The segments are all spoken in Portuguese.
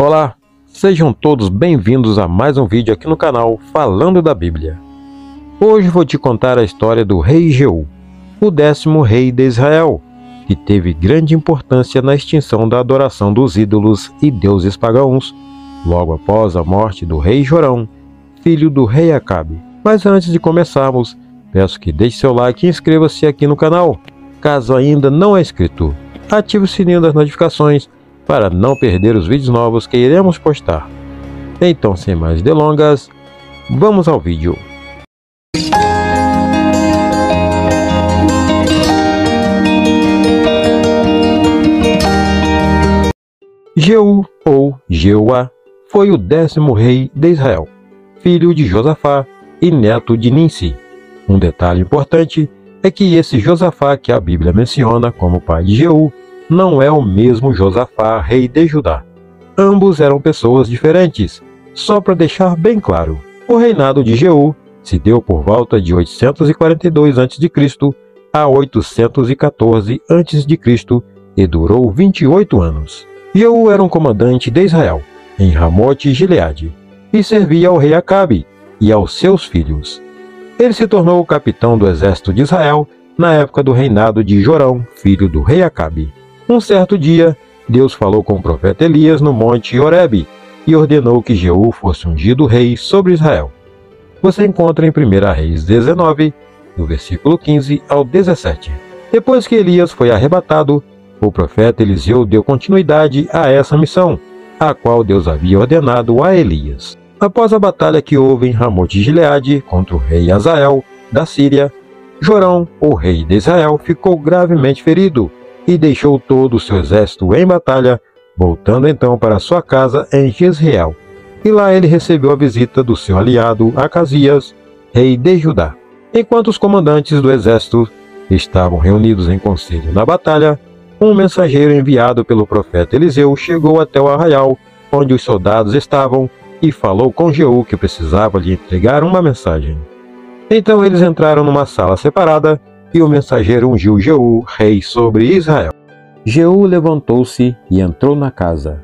Olá, sejam todos bem-vindos a mais um vídeo aqui no canal Falando da Bíblia. Hoje vou te contar a história do Rei Jeú, o 10º rei de Israel, que teve grande importância na extinção da adoração dos ídolos e deuses pagãos, logo após a morte do Rei Jorão, filho do Rei Acabe. Mas antes de começarmos, peço que deixe seu like e inscreva-se aqui no canal, caso ainda não é inscrito. Ative o sininho das notificações para não perder os vídeos novos que iremos postar. Então, sem mais delongas, vamos ao vídeo. Jeú, ou Jeoá, foi o 10º rei de Israel, filho de Josafá e neto de Ninsi. Um detalhe importante é que esse Josafá que a Bíblia menciona como pai de Jeú não é o mesmo Josafá, rei de Judá. Ambos eram pessoas diferentes, só para deixar bem claro. O reinado de Jeú se deu por volta de 842 a.C. a 814 a.C. e durou 28 anos. Jeú era um comandante de Israel, em Ramote e Gileade, e servia ao rei Acabe e aos seus filhos. Ele se tornou o capitão do exército de Israel na época do reinado de Jorão, filho do rei Acabe. Um certo dia, Deus falou com o profeta Elias no monte Horebe e ordenou que Jeú fosse ungido rei sobre Israel. Você encontra em 1 Reis 19, do versículo 15 ao 17. Depois que Elias foi arrebatado, o profeta Eliseu deu continuidade a essa missão, a qual Deus havia ordenado a Elias. Após a batalha que houve em Ramote e Gileade contra o rei Azael, da Síria, Jorão, o rei de Israel, ficou gravemente ferido e deixou todo o seu exército em batalha, voltando então para sua casa em Jezreel. E lá ele recebeu a visita do seu aliado Acazias, rei de Judá. Enquanto os comandantes do exército estavam reunidos em conselho na batalha, um mensageiro enviado pelo profeta Eliseu chegou até o arraial onde os soldados estavam e falou com Jeú que precisava lhe entregar uma mensagem. Então eles entraram numa sala separada e o mensageiro ungiu Jeú, rei sobre Israel. Jeú levantou-se e entrou na casa.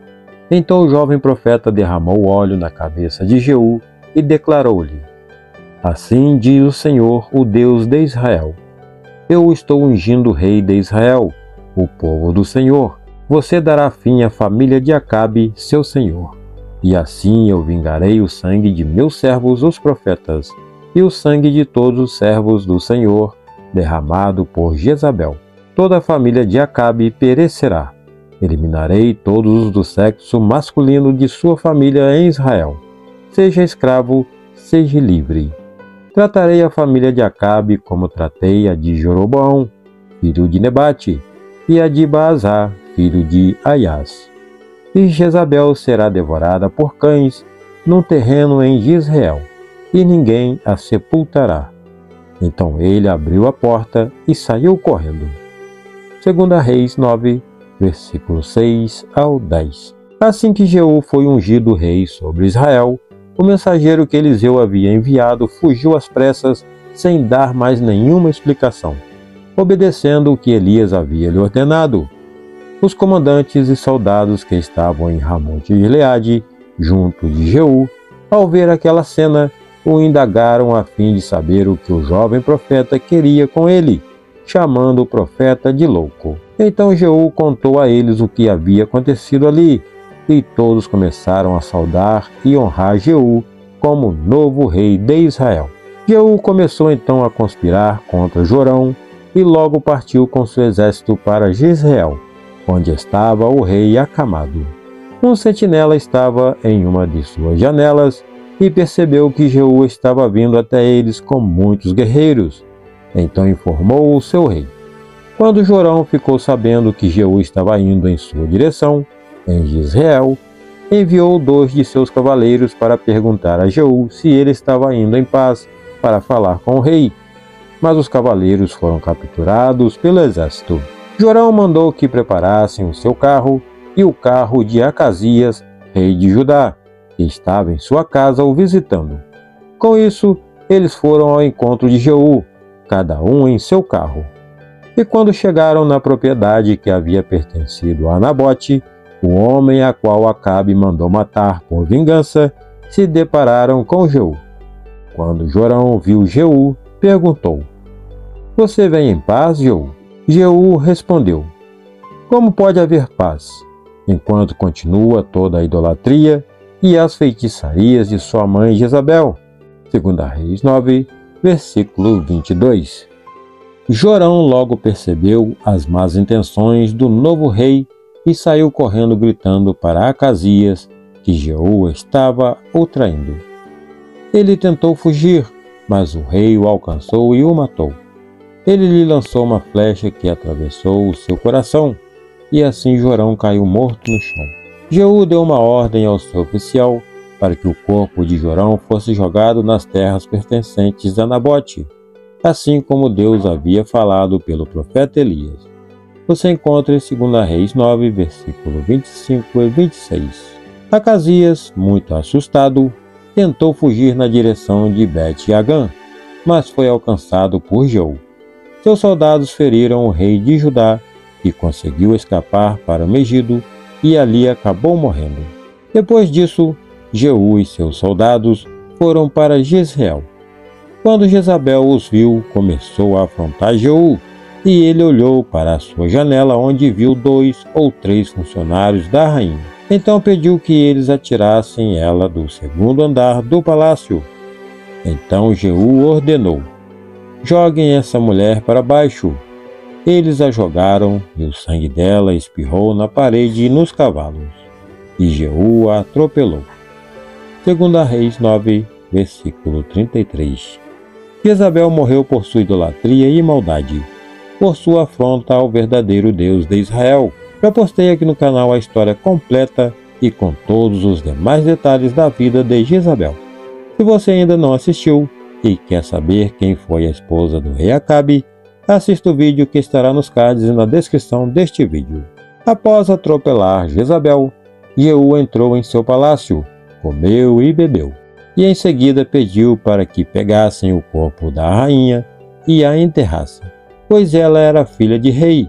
Então o jovem profeta derramou óleo na cabeça de Jeú e declarou-lhe: Assim diz o Senhor, o Deus de Israel: Eu estou ungindo o rei de Israel, o povo do Senhor. Você dará fim à família de Acabe, seu senhor. E assim eu vingarei o sangue de meus servos, os profetas, e o sangue de todos os servos do Senhor, derramado por Jezabel. Toda a família de Acabe perecerá. Eliminarei todos os do sexo masculino de sua família em Israel, seja escravo, seja livre. Tratarei a família de Acabe como tratei a de Jeroboão, filho de Nebate, e a de Baasa, filho de Elias. E Jezabel será devorada por cães num terreno em Jezreel, e ninguém a sepultará. Então ele abriu a porta e saiu correndo. 2 Reis 9, versículos 6 ao 10. Assim que Jeú foi ungido rei sobre Israel, o mensageiro que Eliseu havia enviado fugiu às pressas sem dar mais nenhuma explicação, obedecendo o que Elias havia lhe ordenado. Os comandantes e soldados que estavam em Ramote e Gileade, junto de Jeú, ao ver aquela cena, o indagaram a fim de saber o que o jovem profeta queria com ele, chamando o profeta de louco. Então Jeú contou a eles o que havia acontecido ali, e todos começaram a saudar e honrar Jeú como novo rei de Israel. Jeú começou então a conspirar contra Jorão e logo partiu com seu exército para Jezreel, onde estava o rei acamado. Um sentinela estava em uma de suas janelas e percebeu que Jeú estava vindo até eles com muitos guerreiros. Então informou o seu rei. Quando Jorão ficou sabendo que Jeú estava indo em sua direção, em Jezreel, enviou 2 de seus cavaleiros para perguntar a Jeú se ele estava indo em paz para falar com o rei. Mas os cavaleiros foram capturados pelo exército. Jorão mandou que preparassem o seu carro e o carro de Acazias, rei de Judá, que estava em sua casa o visitando. Com isso, eles foram ao encontro de Jeú, cada um em seu carro. E quando chegaram na propriedade que havia pertencido a Nabote, o homem a qual Acabe mandou matar por vingança, se depararam com Jeú. Quando Jorão viu Jeú, perguntou: Você vem em paz, Jeú? Jeú respondeu: Como pode haver paz, enquanto continua toda a idolatria e as feitiçarias de sua mãe Jezabel? 2 Reis 9, versículo 22. Jorão logo percebeu as más intenções do novo rei e saiu correndo gritando para Acazias que Jeú estava o traindo. Ele tentou fugir, mas o rei o alcançou e o matou. Ele lhe lançou uma flecha que atravessou o seu coração, e assim Jorão caiu morto no chão. Jeú deu uma ordem ao seu oficial para que o corpo de Jorão fosse jogado nas terras pertencentes a Nabote, assim como Deus havia falado pelo profeta Elias. Você encontra em 2 Reis 9, versículo 25 e 26. Acazias, muito assustado, tentou fugir na direção de Bet-Hagã, mas foi alcançado por Jeú. Seus soldados feriram o rei de Judá, que conseguiu escapar para Megido e ali acabou morrendo. Depois disso, Jeú e seus soldados foram para Jezreel. Quando Jezabel os viu, começou a afrontar Jeú, e ele olhou para a sua janela onde viu 2 ou 3 funcionários da rainha. Então pediu que eles atirassem ela do 2º andar do palácio. Então Jeú ordenou: Joguem essa mulher para baixo. Eles a jogaram e o sangue dela espirrou na parede e nos cavalos. E Jeú a atropelou. 2 Reis 9, versículo 33. Jezabel morreu por sua idolatria e maldade, por sua afronta ao verdadeiro Deus de Israel. Já postei aqui no canal a história completa e com todos os demais detalhes da vida de Jezabel. Se você ainda não assistiu e quer saber quem foi a esposa do rei Acabe, assista o vídeo que estará nos cards e na descrição deste vídeo. Após atropelar Jezabel, Jeú entrou em seu palácio, comeu e bebeu, e em seguida pediu para que pegassem o corpo da rainha e a enterrassem, pois ela era filha de rei.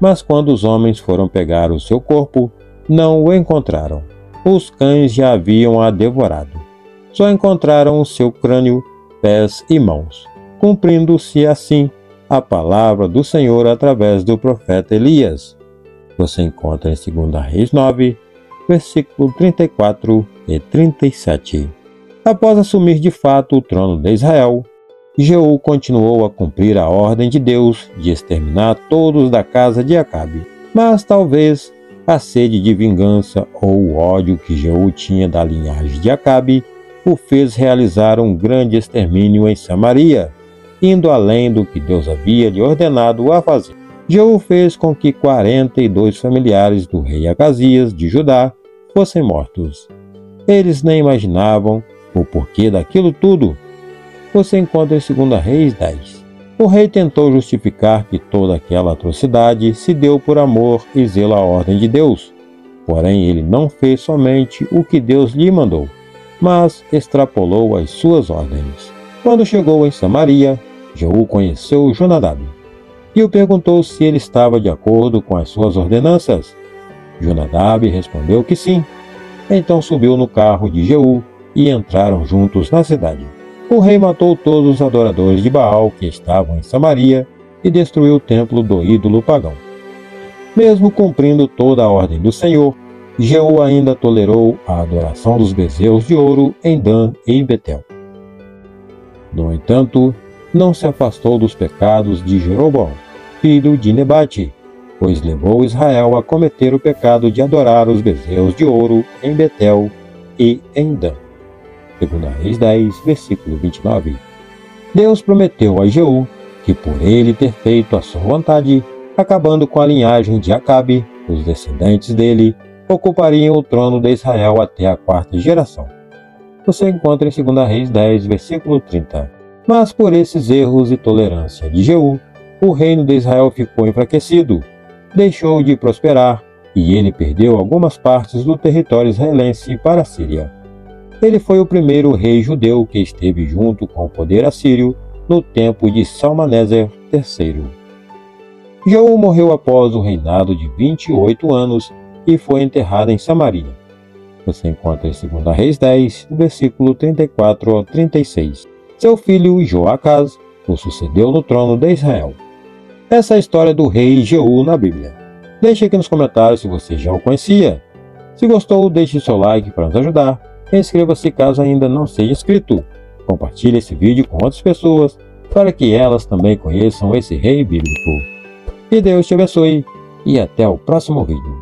Mas quando os homens foram pegar o seu corpo, não o encontraram. Os cães já haviam a devorado. Só encontraram o seu crânio, pés e mãos, cumprindo-se assim a palavra do Senhor através do profeta Elias. Você encontra em 2 Reis 9, versículo 34 e 37. Após assumir de fato o trono de Israel, Jeú continuou a cumprir a ordem de Deus de exterminar todos da casa de Acabe. Mas talvez a sede de vingança ou o ódio que Jeú tinha da linhagem de Acabe o fez realizar um grande extermínio em Samaria, indo além do que Deus havia lhe ordenado a fazer. Jeú fez com que 42 familiares do rei Acazias de Judá fossem mortos. Eles nem imaginavam o porquê daquilo tudo. Você encontra em 2 Reis 10. O rei tentou justificar que toda aquela atrocidade se deu por amor e zelo à ordem de Deus. Porém, ele não fez somente o que Deus lhe mandou, mas extrapolou as suas ordens. Quando chegou em Samaria, Jeú conheceu Jonadab e o perguntou se ele estava de acordo com as suas ordenanças. Jonadab respondeu que sim. Então subiu no carro de Jeú e entraram juntos na cidade. O rei matou todos os adoradores de Baal que estavam em Samaria e destruiu o templo do ídolo pagão. Mesmo cumprindo toda a ordem do Senhor, Jeú ainda tolerou a adoração dos bezerros de ouro em Dan e em Betel. No entanto, não se afastou dos pecados de Jeroboão, filho de Nebate, pois levou Israel a cometer o pecado de adorar os bezerros de ouro em Betel e em Dan. 2 Reis 10, versículo 29. Deus prometeu a Jeú que por ele ter feito a sua vontade, acabando com a linhagem de Acabe, os descendentes dele ocupariam o trono de Israel até a 4ª geração. Você encontra em 2 Reis 10, versículo 30. Mas por esses erros e tolerância de Jeú, o reino de Israel ficou enfraquecido, deixou de prosperar e ele perdeu algumas partes do território israelense para a Síria. Ele foi o primeiro rei judeu que esteve junto com o poder assírio no tempo de Salmaneser III. Jeú morreu após o reinado de 28 anos e foi enterrada em Samaria. Você encontra em 2 Reis 10, versículo 34 ao 36. Seu filho Joacaz o sucedeu no trono de Israel. Essa é a história do rei Jeú na Bíblia. Deixe aqui nos comentários se você já o conhecia. Se gostou, deixe seu like para nos ajudar. Inscreva-se caso ainda não seja inscrito. Compartilhe esse vídeo com outras pessoas para que elas também conheçam esse rei bíblico. Que Deus te abençoe e até o próximo vídeo.